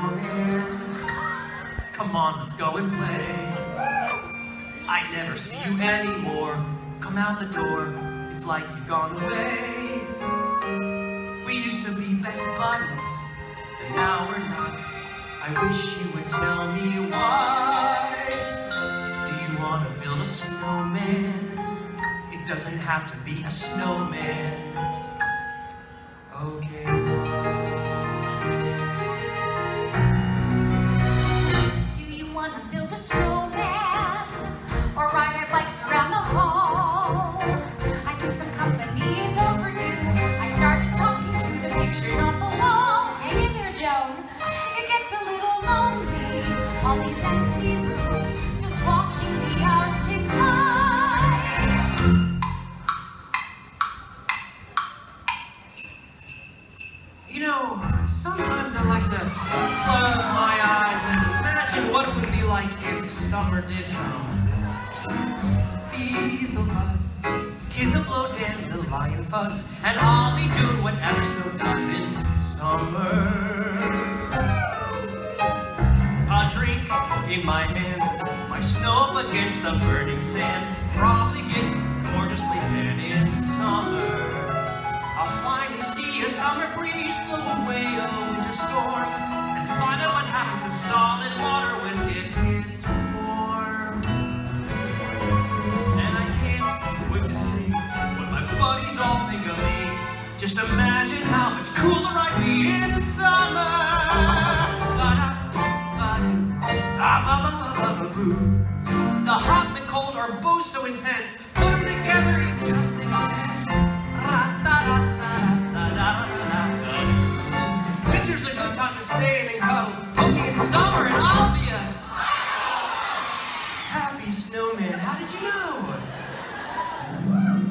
song in. Come on, let's go and play. I never see you anymore. Come out the door, it's like you've gone away. We used to be best buddies, and now we're not. I wish you would tell me why. Do you want to build a snowman? It doesn't have to be a snowman. Okay. Do you want to build a snowman or ride our bikes around the hall? I think some company is overdue. I started talking to the pictures on the wall. Hey there, Joan. It gets a little lonely, all these empty rooms, just watching the hours tick by. You know, sometimes I like to close my eyes and imagine what it would be like if summer did come. These of us, kids will blow down the lion fuzz, and I'll be doing whatever snow does in summer. A drink in my hand, my snow up against the burning sand, probably get gorgeously tan in summer. I'll finally see a summer breeze blow away a winter storm, and find out what happens to solid water when it gets warm. And I can't wait to see what my buddies all think of me. Just imagine how much cooler I'd be in the summer. The hot and the cold are both so intense. Put them together, it just makes sense. Winter's a good time to stay in and cuddle. Put me in summer and I'll be a happy snowman. How did you know?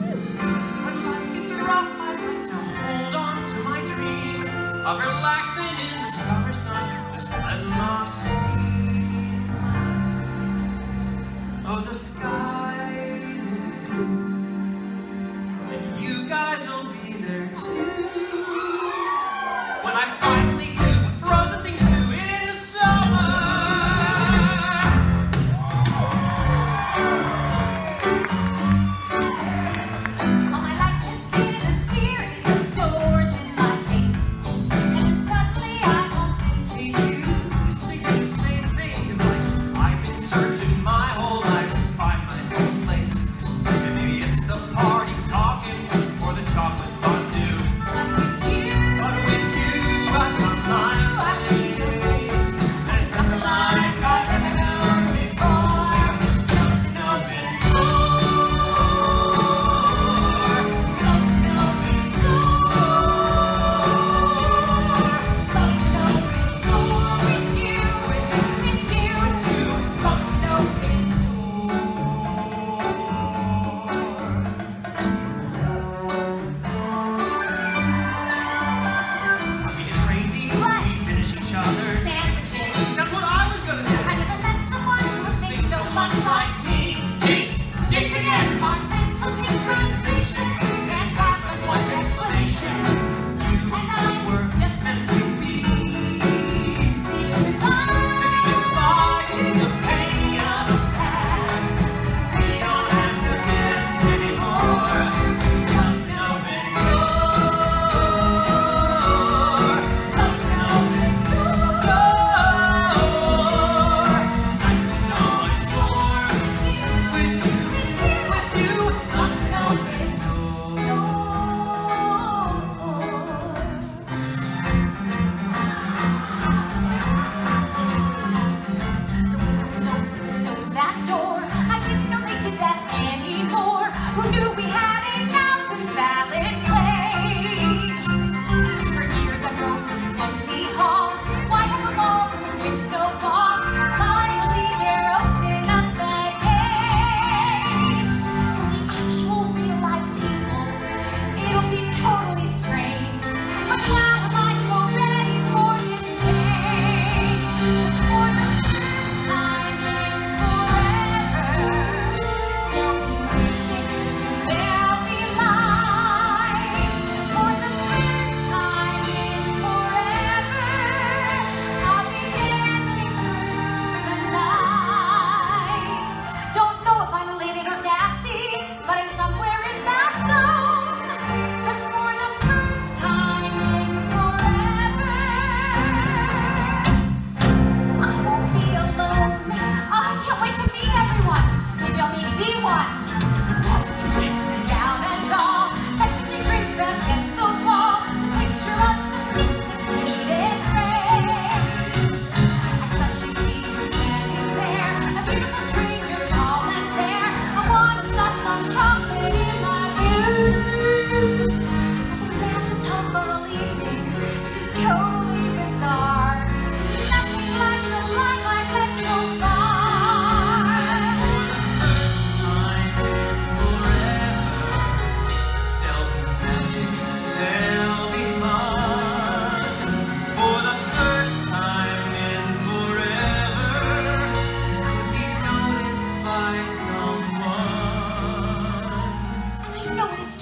When life gets rough, I like to hold on to my dream of relaxing in the summer sun, just letting off steam. Oh, the sky will be blue, and you guys will be there too. When I finally do what frozen things do in the summer. All my life has been a series of doors in my face, and suddenly I'm open to you. Just thinking the same thing is like I've been searching my whole life to find my new place. And maybe it's the party talking or the chocolate fondue.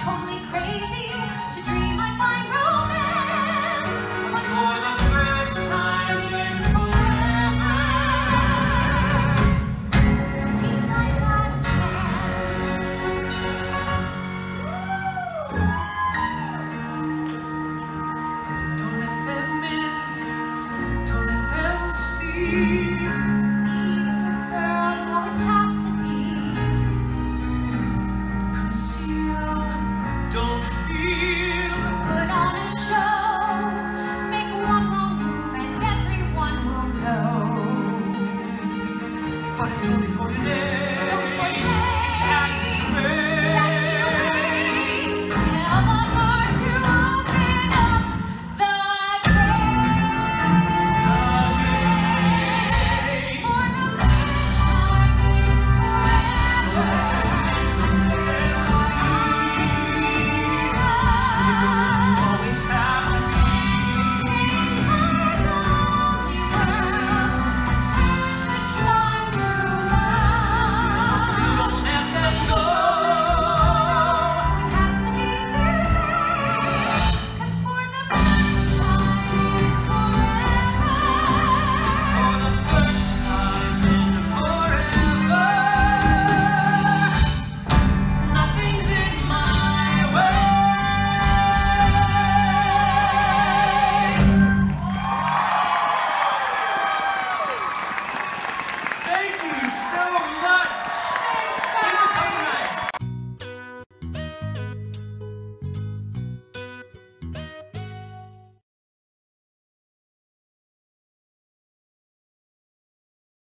totally crazy.